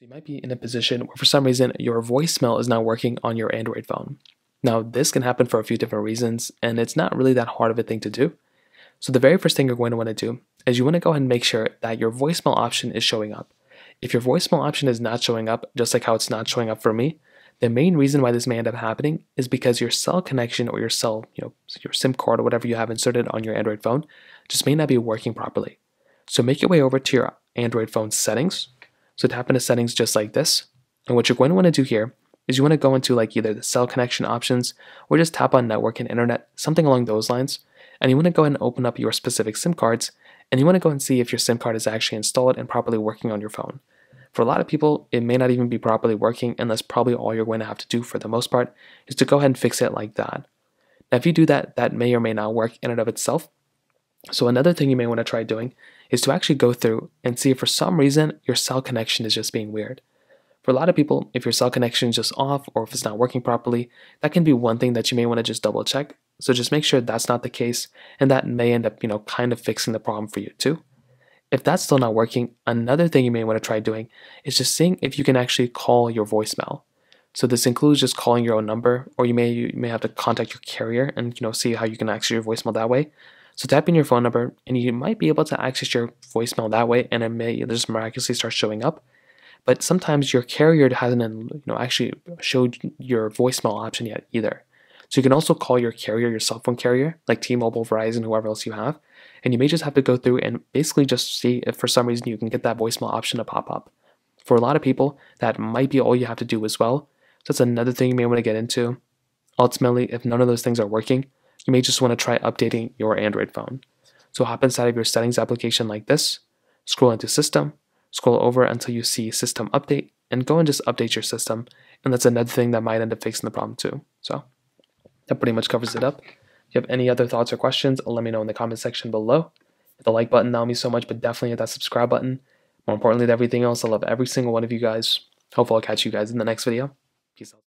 So you might be in a position where for some reason your voicemail is not working on your Android phone. Now this can happen for a few different reasons, and it's not really that hard of a thing to do. So the very first thing you're going to want to do is you want to go ahead and make sure that your voicemail option is showing up. If your voicemail option is not showing up, just like how it's not showing up for me, the main reason why this may end up happening is because your cell connection or your cell, your SIM card or whatever you have inserted on your Android phone just may not be working properly. So make your way over to your Android phone settings. So tap into settings just like this. And what you're going to want to do here is you want to go into like either the cell connection options or just tap on network and internet, something along those lines. And you want to go ahead and open up your specific SIM cards, and you want to go and see if your SIM card is actually installed and properly working on your phone. For a lot of people, it may not even be properly working, and that's probably all you're going to have to do for the most part is to go ahead and fix it like that. Now, if you do that, that may or may not work in and of itself. So another thing you may want to try doing is to actually go through and see if for some reason your cell connection is just being weird. For a lot of people, if your cell connection is just off or if it's not working properly, that can be one thing that you may want to just double check. So just make sure that's not the case, and that may end up, kind of fixing the problem for you too. If that's still not working, another thing you may want to try doing is just seeing if you can actually call your voicemail. So this includes just calling your own number, or you may have to contact your carrier and see how you can access your voicemail that way. So tap in your phone number, and you might be able to access your voicemail that way, and it may just miraculously start showing up. But sometimes your carrier hasn't actually showed your voicemail option yet either. So you can also call your carrier, your cell phone carrier, like T-Mobile, Verizon, whoever else you have, and you may just have to go through and basically just see if for some reason you can get that voicemail option to pop up. For a lot of people, that might be all you have to do as well. So that's another thing you may want to get into. Ultimately, if none of those things are working, you may just want to try updating your Android phone. So hop inside of your settings application like this, scroll into system, scroll over until you see system update, and go and just update your system. And that's another thing that might end up fixing the problem too. So that pretty much covers it up. If you have any other thoughts or questions, let me know in the comment section below. Hit the like button, that'll mean so much, but definitely hit that subscribe button. More importantly than everything else, I love every single one of you guys. Hopefully I'll catch you guys in the next video. Peace out.